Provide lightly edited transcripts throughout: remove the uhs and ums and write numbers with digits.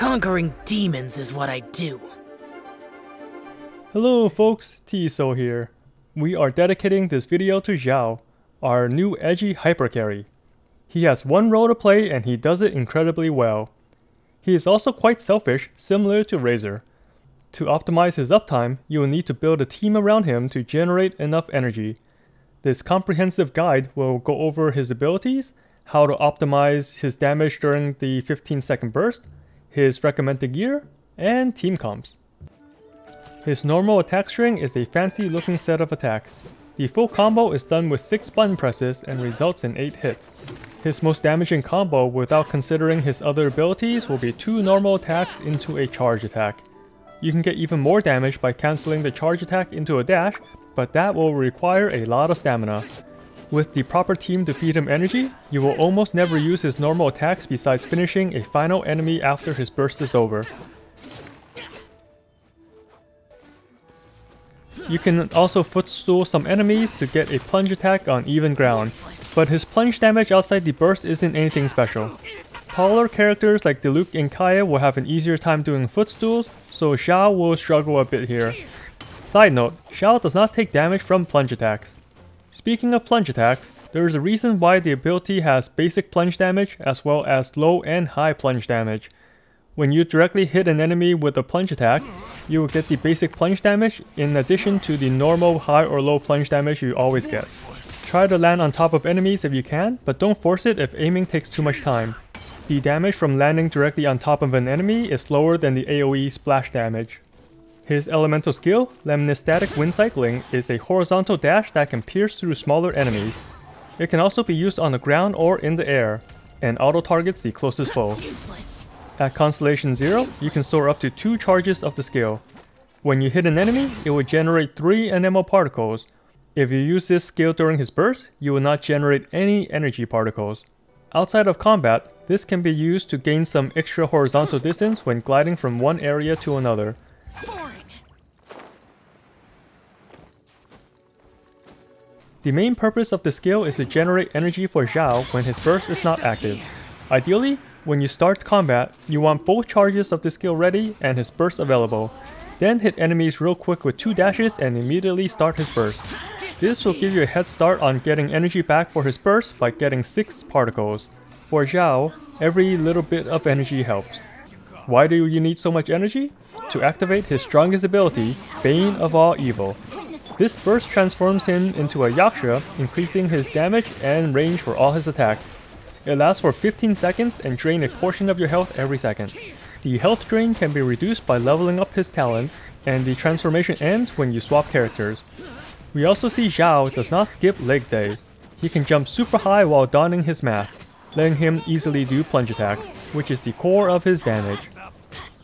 Conquering demons is what I do. Hello folks, TSouL here. We are dedicating this video to Xiao, our new edgy hypercarry. He has one role to play and he does it incredibly well. He is also quite selfish, similar to Razor. To optimize his uptime, you will need to build a team around him to generate enough energy. This comprehensive guide will go over his abilities, how to optimize his damage during the 15-second burst, his recommended gear, and team comps. His normal attack string is a fancy looking set of attacks. The full combo is done with 6 button presses and results in 8 hits. His most damaging combo without considering his other abilities will be 2 normal attacks into a charge attack. You can get even more damage by cancelling the charge attack into a dash, but that will require a lot of stamina. With the proper team to feed him energy, you will almost never use his normal attacks besides finishing a final enemy after his burst is over. You can also footstool some enemies to get a plunge attack on even ground, but his plunge damage outside the burst isn't anything special. Taller characters like Diluc and Kaeya will have an easier time doing footstools, so Xiao will struggle a bit here. Side note, Xiao does not take damage from plunge attacks. Speaking of plunge attacks, there is a reason why the ability has basic plunge damage as well as low and high plunge damage. When you directly hit an enemy with a plunge attack, you will get the basic plunge damage in addition to the normal high or low plunge damage you always get. Try to land on top of enemies if you can, but don't force it if aiming takes too much time. The damage from landing directly on top of an enemy is lower than the AoE splash damage. His elemental skill, Lemniscatic Wind Cycling, is a horizontal dash that can pierce through smaller enemies. It can also be used on the ground or in the air, and auto-targets the closest foe. At Constellation 0, you can store up to 2 charges of the skill. When you hit an enemy, it will generate 3 enamel particles. If you use this skill during his burst, you will not generate any energy particles. Outside of combat, this can be used to gain some extra horizontal distance when gliding from one area to another. The main purpose of the skill is to generate energy for Xiao when his burst is not active. Ideally, when you start combat, you want both charges of the skill ready and his burst available. Then hit enemies real quick with 2 dashes and immediately start his burst. This will give you a head start on getting energy back for his burst by getting 6 particles. For Xiao, every little bit of energy helps. Why do you need so much energy? To activate his strongest ability, Bane of All Evil. This burst transforms him into a Yaksha, increasing his damage and range for all his attacks. It lasts for 15 seconds and drains a portion of your health every second. The health drain can be reduced by leveling up his talent, and the transformation ends when you swap characters. We also see Xiao does not skip leg day. He can jump super high while donning his mask, letting him easily do plunge attacks, which is the core of his damage.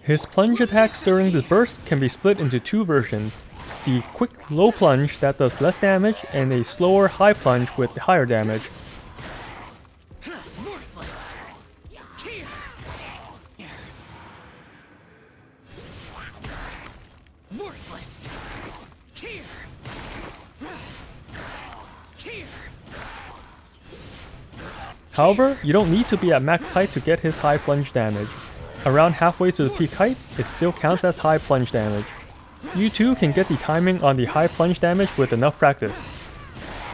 His plunge attacks during the burst can be split into 2 versions. The quick low plunge that does less damage and a slower high plunge with higher damage. However, you don't need to be at max height to get his high plunge damage. Around halfway to the peak height, it still counts as high plunge damage. You too can get the timing on the high plunge damage with enough practice.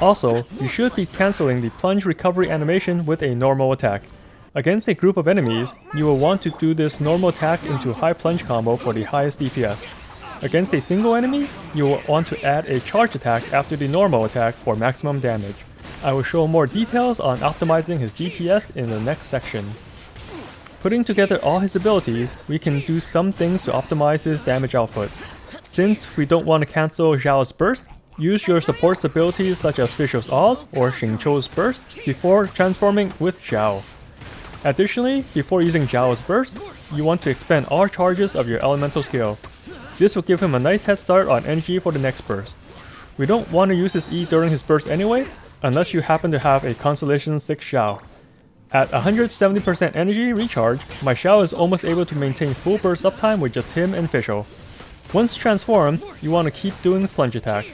Also, you should be cancelling the plunge recovery animation with a normal attack. Against a group of enemies, you will want to do this normal attack into high plunge combo for the highest DPS. Against a single enemy, you will want to add a charge attack after the normal attack for maximum damage. I will show more details on optimizing his DPS in the next section. Putting together all his abilities, we can do some things to optimize his damage output. Since we don't want to cancel Xiao's burst, use your support's abilities such as Fischl's Oz or Xingqiu's burst before transforming with Xiao. Additionally, before using Xiao's burst, you want to expend all charges of your elemental skill. This will give him a nice head start on energy for the next burst. We don't want to use his E during his burst anyway, unless you happen to have a Constellation 6 Xiao. At 170% energy recharge, my Xiao is almost able to maintain full burst uptime with just him and Fischl. Once transformed, you want to keep doing the plunge attack.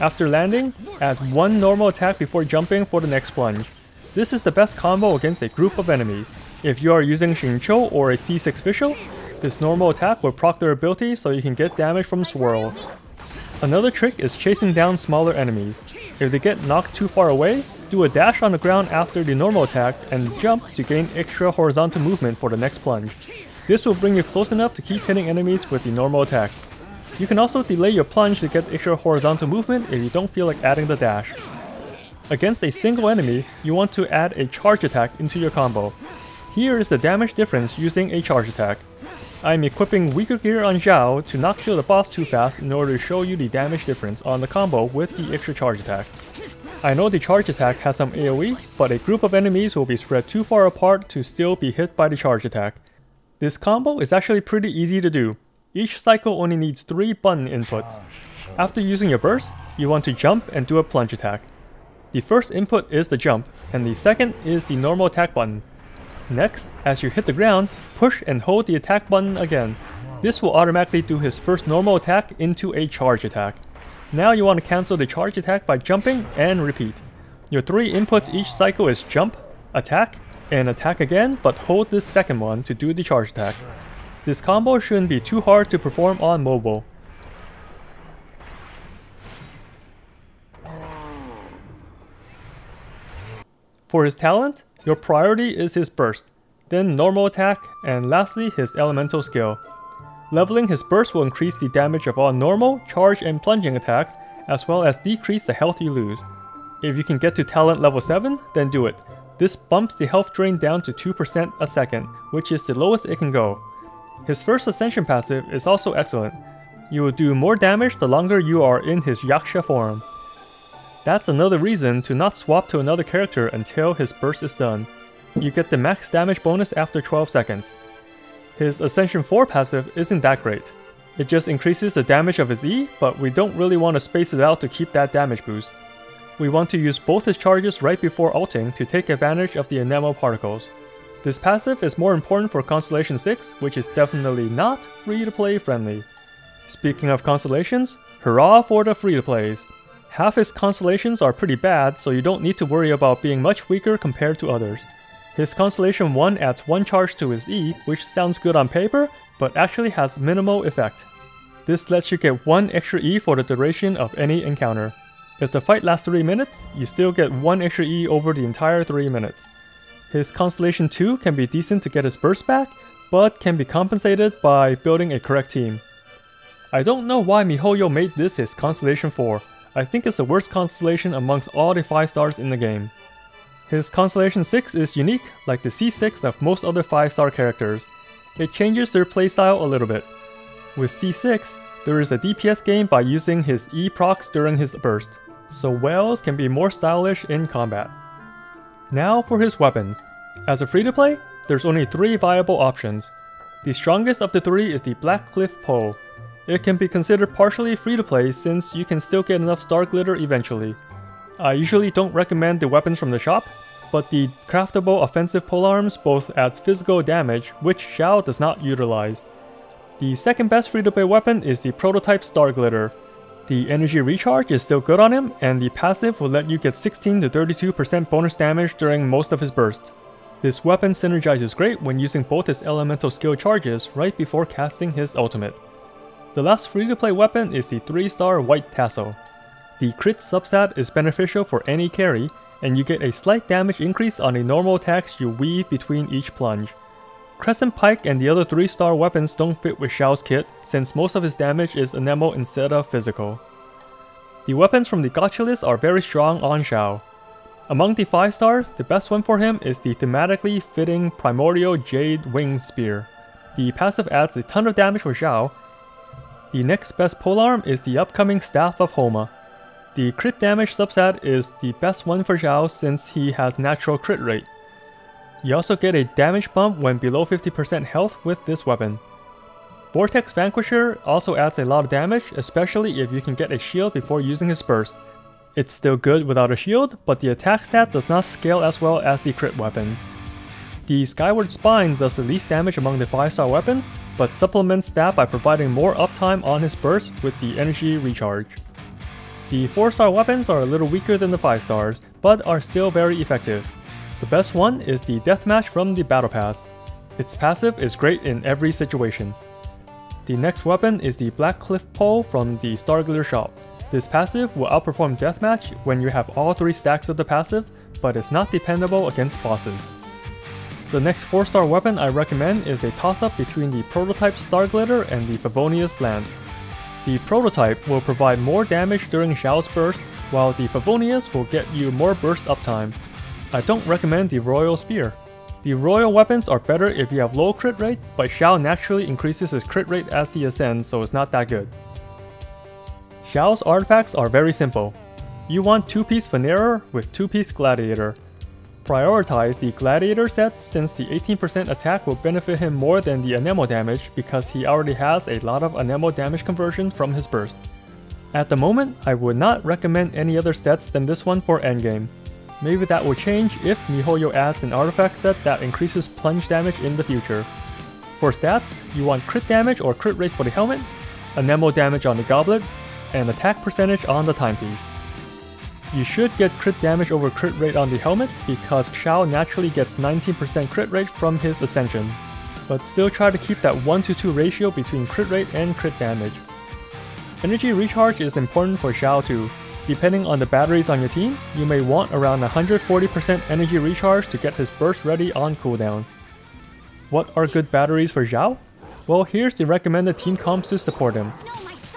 After landing, add 1 normal attack before jumping for the next plunge. This is the best combo against a group of enemies. If you are using Xingqiu or a C6 Fischl, His normal attack will proc their ability so you can get damage from Swirl. Another trick is chasing down smaller enemies. If they get knocked too far away, do a dash on the ground after the normal attack and jump to gain extra horizontal movement for the next plunge. This will bring you close enough to keep hitting enemies with the normal attack. You can also delay your plunge to get extra horizontal movement if you don't feel like adding the dash. Against a single enemy, you want to add a charge attack into your combo. Here is the damage difference using a charge attack. I am equipping weaker gear on Xiao to not kill the boss too fast in order to show you the damage difference on the combo with the extra charge attack. I know the charge attack has some AoE, but a group of enemies will be spread too far apart to still be hit by the charge attack. This combo is actually pretty easy to do. Each cycle only needs 3 button inputs. After using your burst, you want to jump and do a plunge attack. The first input is the jump, and the second is the normal attack button. Next, as you hit the ground, push and hold the attack button again. This will automatically do his first normal attack into a charge attack. Now you want to cancel the charge attack by jumping and repeat. Your 3 inputs each cycle is jump, attack, and attack again, but hold this second one to do the charge attack. This combo shouldn't be too hard to perform on mobile. For his talent, your priority is his burst, then normal attack, and lastly his elemental skill. Leveling his burst will increase the damage of all normal, charge, and plunging attacks, as well as decrease the health you lose. If you can get to talent level 7, then do it. This bumps the health drain down to 2% a second, which is the lowest it can go. His first ascension passive is also excellent. You will do more damage the longer you are in his Yaksha form. That's another reason to not swap to another character until his burst is done. You get the max damage bonus after 12 seconds. His Ascension 4 passive isn't that great. It just increases the damage of his E, but we don't really want to space it out to keep that damage boost. We want to use both his charges right before ulting to take advantage of the enamel particles. This passive is more important for Constellation 6, which is definitely not free-to-play friendly. Speaking of constellations, hurrah for the free-to-plays! Half his constellations are pretty bad, so you don't need to worry about being much weaker compared to others. His Constellation 1 adds 1 charge to his E, which sounds good on paper, but actually has minimal effect. This lets you get 1 extra E for the duration of any encounter. If the fight lasts 3 minutes, you still get 1 extra E over the entire 3 minutes. His Constellation 2 can be decent to get his burst back, but can be compensated by building a correct team. I don't know why miHoYo made this his Constellation 4. I think it's the worst constellation amongst all the 5 stars in the game. His Constellation 6 is unique, like the C6 of most other 5-star characters. It changes their playstyle a little bit. With C6, there is a DPS gain by using his E procs during his burst, so Wells can be more stylish in combat. Now for his weapons. As a free-to-play, there's only 3 viable options. The strongest of the 3 is the Blackcliff Pole. It can be considered partially free-to-play since you can still get enough Star Glitter eventually. I usually don't recommend the weapons from the shop, but the craftable offensive polearms both adds physical damage, which Xiao does not utilize. The second best free-to-play weapon is the Prototype Starglitter. The energy recharge is still good on him, and the passive will let you get 16-32% bonus damage during most of his burst. This weapon synergizes great when using both his elemental skill charges right before casting his ultimate. The last free-to-play weapon is the 3-star White Tassel. The crit substat is beneficial for any carry, and you get a slight damage increase on the normal attacks you weave between each plunge. Crescent Pike and the other 3-star weapons don't fit with Xiao's kit, since most of his damage is enamel instead of physical. The weapons from the gotcha list are very strong on Xiao. Among the 5 stars, the best one for him is the thematically fitting Primordial Jade Winged Spear. The passive adds a ton of damage for Xiao. The next best polearm is the upcoming Staff of Homa. The crit damage substat is the best one for Xiao since he has natural crit rate. You also get a damage bump when below 50% health with this weapon. Vortex Vanquisher also adds a lot of damage, especially if you can get a shield before using his burst. It's still good without a shield, but the attack stat does not scale as well as the crit weapons. The Skyward Spine does the least damage among the 5-star weapons, but supplements that by providing more uptime on his burst with the energy recharge. The 4-star weapons are a little weaker than the 5 stars, but are still very effective. The best one is the Deathmatch from the Battle Pass. Its passive is great in every situation. The next weapon is the Blackcliff Pole from the Star Glitter shop. This passive will outperform Deathmatch when you have all 3 stacks of the passive, but is not dependable against bosses. The next 4-star weapon I recommend is a toss-up between the Prototype Starglitter and the Favonius Lance. The Prototype will provide more damage during Xiao's burst, while the Favonius will get you more burst uptime. I don't recommend the Royal Spear. The Royal weapons are better if you have low crit rate, but Xiao naturally increases his crit rate as he ascends, so it's not that good. Xiao's artifacts are very simple. You want 2-piece Venera with 2-piece Gladiator. Prioritize the Gladiator set since the 18% attack will benefit him more than the Anemo damage because he already has a lot of Anemo damage conversion from his burst. At the moment, I would not recommend any other sets than this one for endgame. Maybe that will change if miHoYo adds an artifact set that increases plunge damage in the future. For stats, you want crit damage or crit rate for the helmet, Anemo damage on the goblet, and attack percentage on the timepiece. You should get crit damage over crit rate on the helmet because Xiao naturally gets 19% crit rate from his ascension, but still try to keep that 1-to-2 ratio between crit rate and crit damage. Energy recharge is important for Xiao too. Depending on the batteries on your team, you may want around 140% energy recharge to get his burst ready on cooldown. What are good batteries for Xiao? Well, here's the recommended team comps to support him.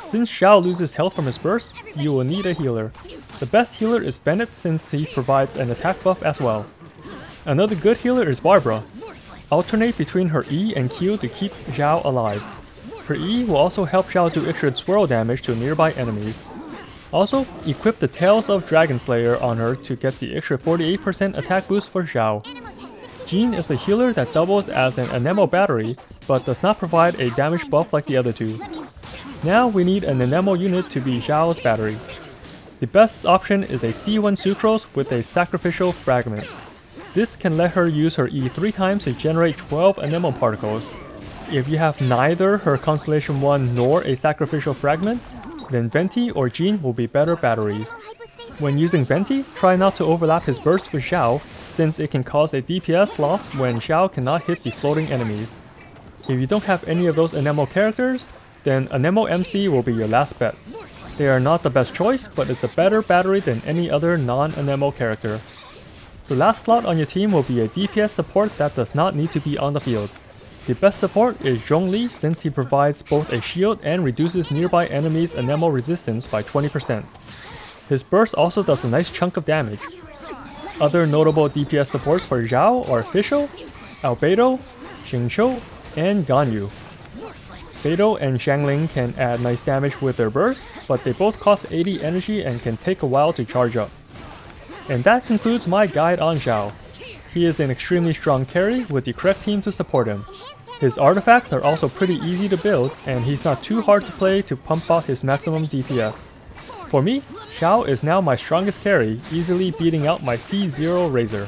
Since Xiao loses health from his burst, you will need a healer. The best healer is Bennett since he provides an attack buff as well. Another good healer is Barbara. Alternate between her E and Q to keep Xiao alive. Her E will also help Xiao do extra swirl damage to nearby enemies. Also, equip the Tails of Dragon Slayer on her to get the extra 48% attack boost for Xiao. Jean is a healer that doubles as an Anemo battery, but does not provide a damage buff like the other two. Now we need an Anemo unit to be Xiao's battery. The best option is a C1 Sucrose with a Sacrificial Fragment. This can let her use her E 3 times to generate 12 Anemo particles. If you have neither her Constellation 1 nor a Sacrificial Fragment, then Venti or Jean will be better batteries. When using Venti, try not to overlap his burst with Xiao, since it can cause a DPS loss when Xiao cannot hit the floating enemies. If you don't have any of those Anemo characters, then Anemo MC will be your last bet. They are not the best choice, but it's a better battery than any other non-Anemo character. The last slot on your team will be a DPS support that does not need to be on the field. The best support is Zhongli since he provides both a shield and reduces nearby enemies' Anemo resistance by 20%. His burst also does a nice chunk of damage. Other notable DPS supports for Xiao are Fischl, Albedo, Xingqiu, and Ganyu. Beidou and Shangling can add nice damage with their burst, but they both cost 80 energy and can take a while to charge up. And that concludes my guide on Xiao. He is an extremely strong carry with the correct team to support him. His artifacts are also pretty easy to build, and he's not too hard to play to pump out his maximum DPS. For me, Xiao is now my strongest carry, easily beating out my C0 Razor.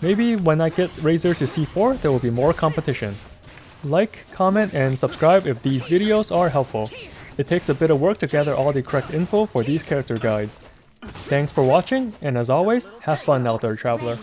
Maybe when I get Razor to C4, there will be more competition. Like, comment, and subscribe if these videos are helpful. It takes a bit of work to gather all the correct info for these character guides. Thanks for watching, and as always, have fun out there, traveler.